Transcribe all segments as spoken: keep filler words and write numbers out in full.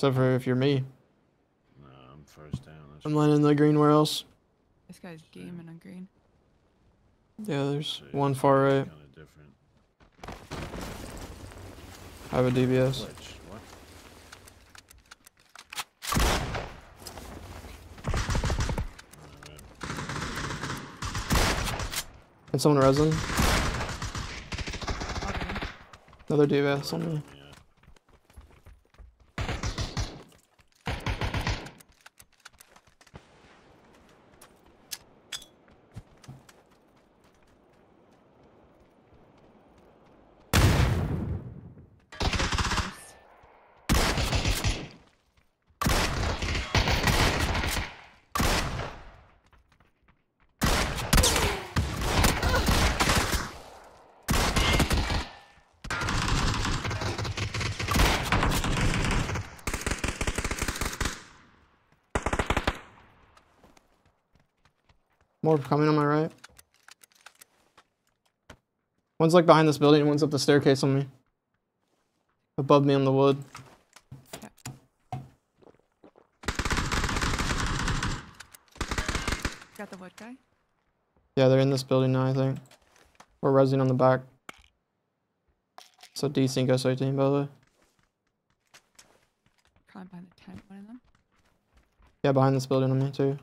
Except for if you're me. No, I'm first down. That's I'm landing the green. Where else? This guy's gaming on green. Yeah, there's so one far right. Kind of different. I have a D B S. Glitch. Can someone res him? Another D B S on me. More coming on my right. One's like behind this building, one's up the staircase on me. Above me on the wood. Got the wood guy? Yeah, they're in this building now, I think. We're resing on the back. It's a decent ghost team, by the way. Probably behind the tent, one of them. Yeah, behind this building on me, too.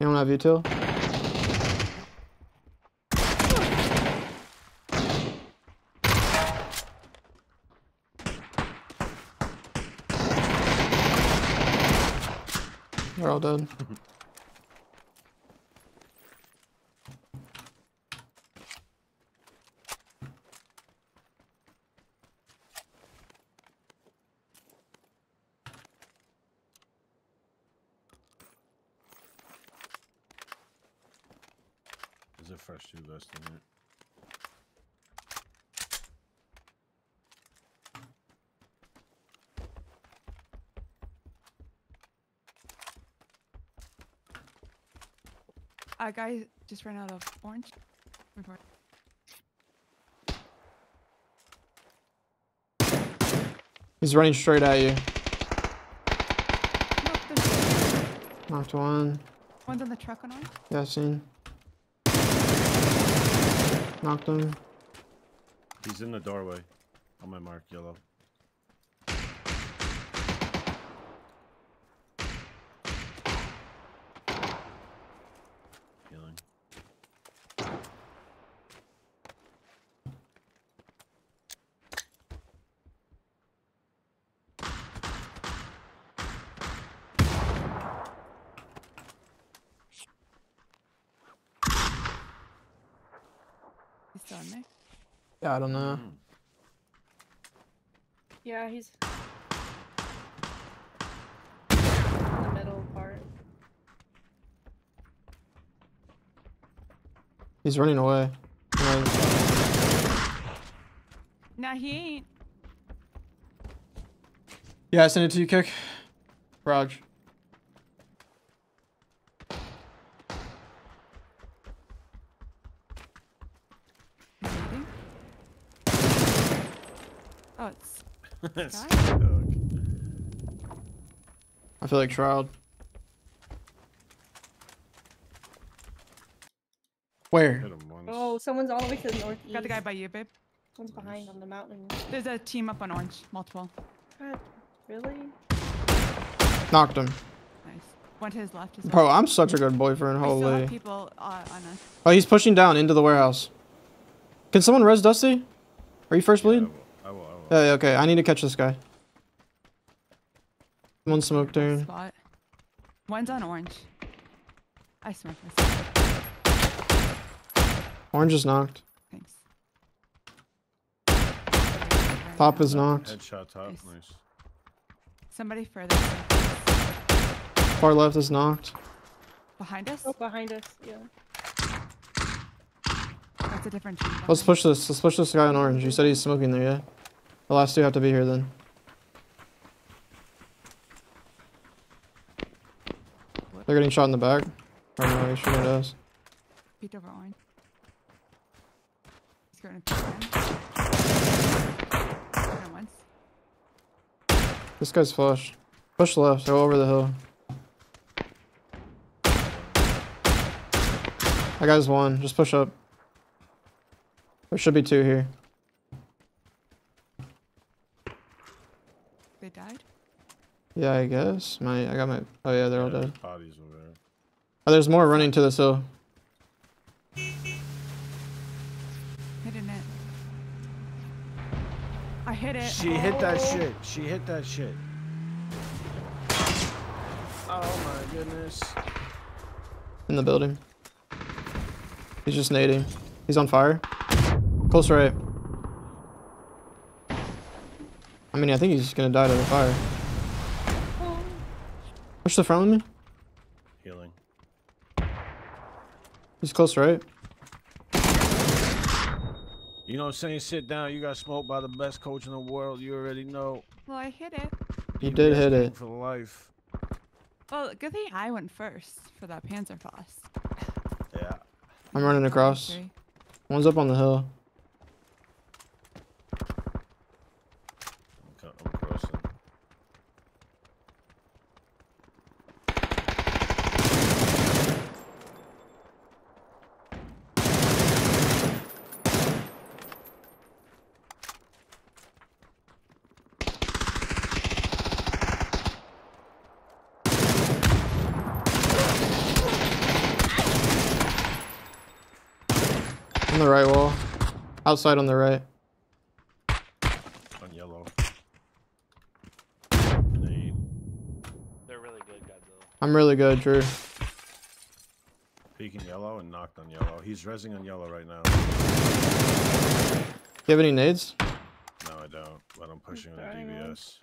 You don't have you two? They're all dead. There's a fresh two vest in it. A guy just ran out of orange. He's running straight at you. Nope, knocked one. One's on the truck on one? Yeah, I've seen. Knocked him. He's in the doorway. On my mark, yellow. Healing. Done there. Yeah, I don't know. Yeah, he's in the middle part. He's running away. Nah, he ain't. Yeah, I sent it to you, Kick. Raj. Oh, it's it's I feel like trialed. Where? Oh, someone's all the way to the northeast. Got the guy by you, babe. One's behind on the mountain. There's a team up on orange, multiple. God, really? Knocked him. Nice. One to his left as well. Bro, I'm such a good boyfriend, holy. Still have people, uh, on us. Oh, he's pushing down into the warehouse. Can someone res Dusty? Are you first bleed? Yeah, Hey, okay, I need to catch this guy. One smoke turn. Spot. One's on orange. I smoke myself. Orange is knocked. Thanks. Top is knocked. Headshot top, nice. nice. Somebody further. Far left is knocked. Behind us? Oh, behind us, yeah. That's a different team. Let's push this. Let's push this guy on orange. You said he's smoking there, yeah? The last two have to be here then. They're getting shot in the back. I don't know, he sure does. Peter Vaughn. He's going to turn once. This guy's flush. Push left, go over the hill. That guy's one. Just push up. There should be two here. They died? Yeah, I guess. My, I got my. Oh yeah, they're yeah, all dead. There's bodies over there. Oh, there's more running to this hill. Hit it. I hit it. She oh. hit that shit. She hit that shit. Oh my goodness. In the building. He's just nading. He's on fire. Close right. I mean, I think he's just gonna die to the fire. Oh. Push the front with me. Healing. He's close right. You know what I'm saying? Sit down. You got smoked by the best coach in the world. You already know. Well, I hit it. You, you did hit it. For life. Well, good thing I went first for that Panzerfaust. Yeah. I'm running across. One's up on the hill. I'm crossing. On the right wall. Outside on the right. On yellow. They're really good, Godzilla. I'm really good, Drew. Peeking yellow and knocked on yellow. He's rezzing on yellow right now. You have any nades? No, I don't. But I'm pushing with the D B S.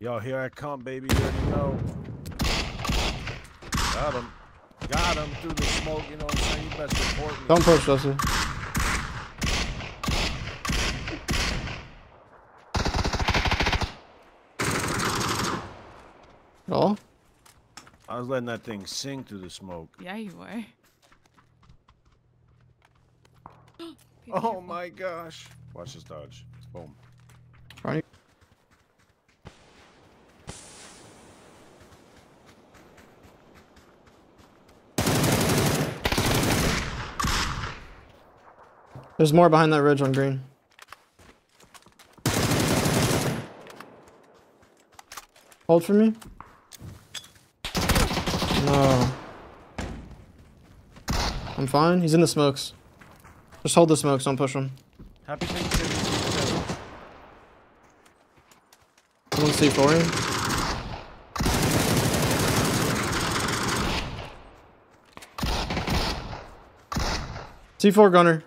Yo, here I come, baby. You already know. Got him. Got him through the smoke, you know what I'm saying? You best report me. Don't push, Dusty. Oh? I was letting that thing sink through the smoke. Yeah, you were. Oh my gosh. Watch this dodge. Boom. Right. There's more behind that ridge on green. Hold for me. No. I'm fine. He's in the smokes. Just hold the smokes. Don't push him. Happy Thanksgiving. Someone see for him. C four gunner.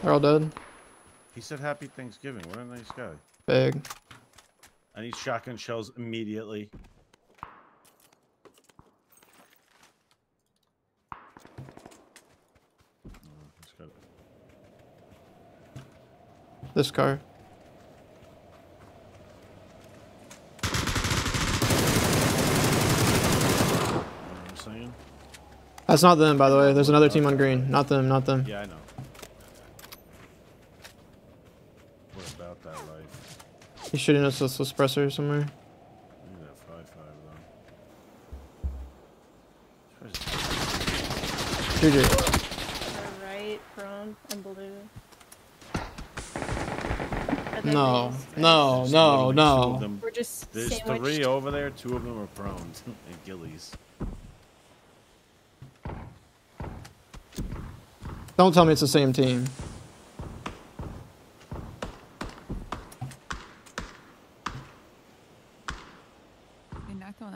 They're all dead. He said happy Thanksgiving. What a nice guy. Big. I need shotgun shells immediately. Oh, this car. You know what I'm saying? That's not them, by the way. There's another okay. team on green. Not them, not them. Yeah, I know. He's shooting us with a suppressor somewhere. Look at that five five though. Shoot it. Right prone and blue. No, no, no, no. We're just There's sandwiched. Three over there, two of them are prone and gillies. Don't tell me it's the same team.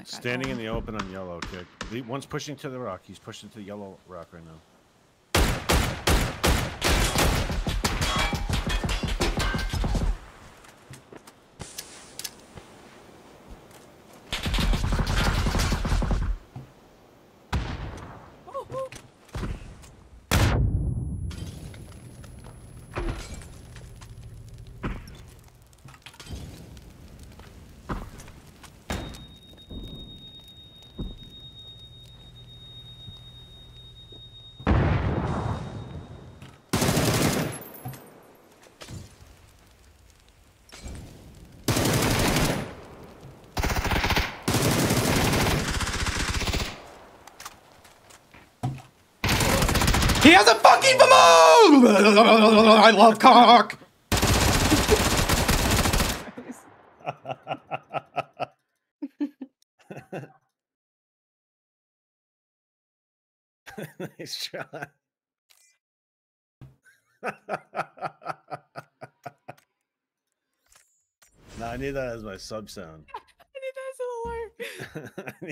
Standing in the open on yellow, kick. The one's pushing to the rock. He's pushing to the yellow rock right now. He has a fucking Vamo! I love cock! Nice try. No, I need that as my sub sound. I need that as an alert.